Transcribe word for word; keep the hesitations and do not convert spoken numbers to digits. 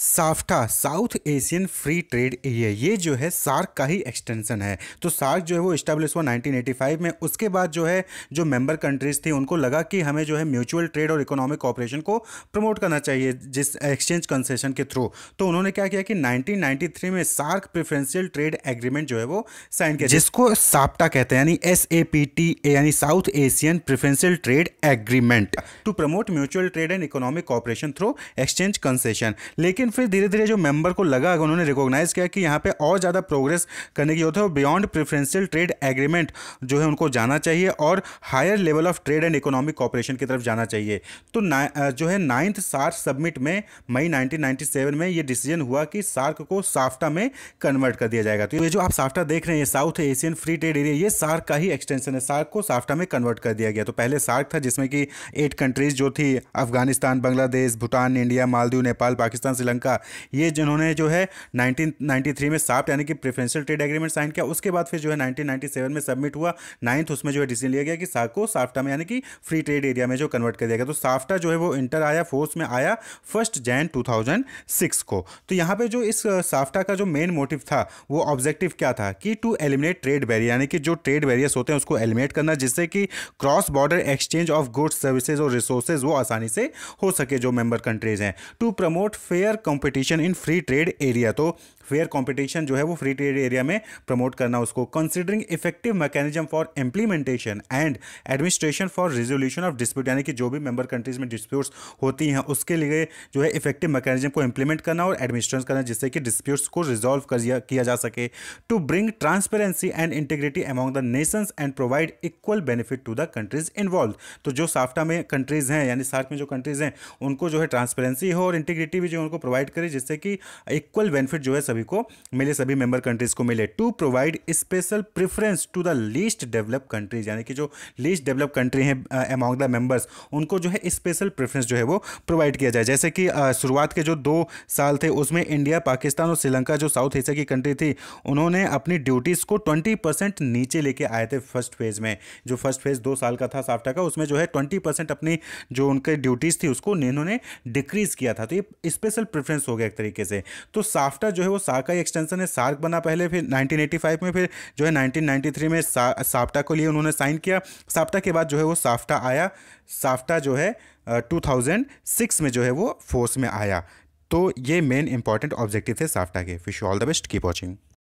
SAFTA South Asian free trade area, ये जो है सार्क का ही एक्सटेंशन है। तो सार्क जो है वो इस्टेब्लिश हुआ नाइनटीन एटी फाइव में। उसके बाद जो है जो मेंबर कंट्रीज़ थी उनको लगा कि हमें जो है म्यूचुअल ट्रेड और इकोनॉमिक कोऑपरेशन को प्रमोट करना चाहिए जिस एक्सचेंज कंसेशन के थ्रू। तो उन्होंने क्या किया कि नाइनटीन नाइंटी थ्री में सार्क प्रेफरेंशियल ट्रेड एग्रीमेंट जो है वो साइन किया, जिसको साफ्टा कहते हैं, यानी S A P T A, यानी South Asian preferential trade agreement to promote mutual trade and economic cooperation through exchange concession. लेकिन फिर धीरे धीरे जो मेंबर को लगा, उन्होंने रिकॉग्नाइज किया कि यहाँ पे और ज़्यादा प्रोग्रेस करने की जरूरत है और बियॉन्ड प्रेफरेंशियल ट्रेड एग्रीमेंट जो है उनको जाना चाहिए और higher level of trade and economic cooperation की तरफ जाना चाहिए। तो जो है नाइन्थ सार्क सबमिट में मई नाइनटीन नाइंटी सेवन में ये डिसीजन हुआ कि सार्क को साफ्टा में कन्वर्ट कर दिया जाएगा। तो ये जो आप साफ्टा देख रहे हैं, South Asian free trade area, ये सार्क का ही एक्सटेंशन है। सार्क को साफ्टा में कन्वर्ट कर दिया गया। तो पहले सार्क था जिसमें कि एट कंट्रीज जो थी, अफगानिस्तान, बांग्लादेश, भूटान, इंडिया, मालदीव, नेपाल, पाकिस्तान, श्रीलंका, ये जिन्होंने जो है नाइनटीन नाइंटी थ्री में साफ्ट यानी कि प्रेफरेंशियल ट्रेड एग्रीमेंट साइन किया। उसके बाद फिर जो है नाइनटीन नाइंटी सेवन में सबमिट हुआ नाइन्थ, उसमें जो है डिसीजन लिया गया कि सार्क को साफ्टा में यानी कि फ्री ट्रेड एरिया में जो कन्वर्ट कर दिया गया। तो साफ्टा जो है वो इंटर आया, फोर्स में आया first Jan two thousand six को। तो यहाँ पे जो इस साफ्टा का जो मेन मोटिव था, वो ऑब्जेक्टिव क्या था कि टू एलिमिनेट ट्रेड बैरियर, यानी कि जो ट्रेड बैरियर्स होते हैं उसको एलिमिनेट करना, जिससे कि cross border exchange of goods, services और रिसोर्सेज वो आसानी से हो सके जो मेंबर कंट्रीज हैं। To promote fair competition in free trade area, तो फेयर कंपटीशन जो है वो फ्री ट्रेड एरिया में प्रमोट करना उसको। Considering effective mechanism for implementation and administration for resolution of dispute, यानी कि जो भी मेंबर कंट्रीज में डिस्प्यूट्स होती हैं उसके लिए जो है इफेक्टिव मैकेनिज्म को इंप्लीमेंट करना और एडमिनिस्ट्रेशन करना, जिससे कि डिस्प्यूट्स को रिजॉल्व किया जा सके। To bring transparency and integrity among the nations and provide equal benefit to the countries involve. तो जो साफ्टा में कंट्रीज हैं, यानी सार्क में जो कंट्रीज हैं, उनको जो है ट्रांसपेरेंसी हो और इंटीग्रिटी भी जो उनको प्रोवाइड करे, जिससे कि इक्वल बेनिफिट जो है सभी को मिले, सभी मेंबर कंट्रीज को मिले। To provide special preference to the least develop countries, यानी कि जो लीस्ट डेवलप कंट्री हैं अमॉन्ग द मेंबर्स, उनको जो है स्पेशल प्रेफरेंस जो है वो प्रोवाइड किया जाए। जैसे कि uh, शुरुआत के जो दो साल थे उसमें इंडिया, पाकिस्तान और श्रीलंका जो साउथ एशिया की कंट्री थी, उन्होंने अपनी ड्यूटीज को ट्वेंटी परसेंट नीचे लेके आए थे फर्स्ट फेज में। जो फर्स्ट फेज दो साल का था साफ्टा का, उसमें जो है ट्वेंटी परसेंट अपनी जो उनके ड्यूटीज थी उसको इन्होंने डिक्रीज किया था। तो ये स्पेशल प्रेफरेंस हो गया एक तरीके से। तो साफ्टा जो है वो सार्क का एक्सटेंशन है। सार्क बना पहले, फिर नाइनटीन एटी फाइव में, फिर जो है नाइनटीन नाइंटी थ्री में सा, साफ्टा को लिए उन्होंने साइन किया। साफ्टा के बाद जो है वो साफ्टा आया, साफ्टा जो है टू थाउजेंड सिक्स में जो है वो फोर्स में आया। तो ये मेन इंपॉर्टेंट ऑब्जेक्टिव थे साफ्टा के। Wish you all the best, keep watching.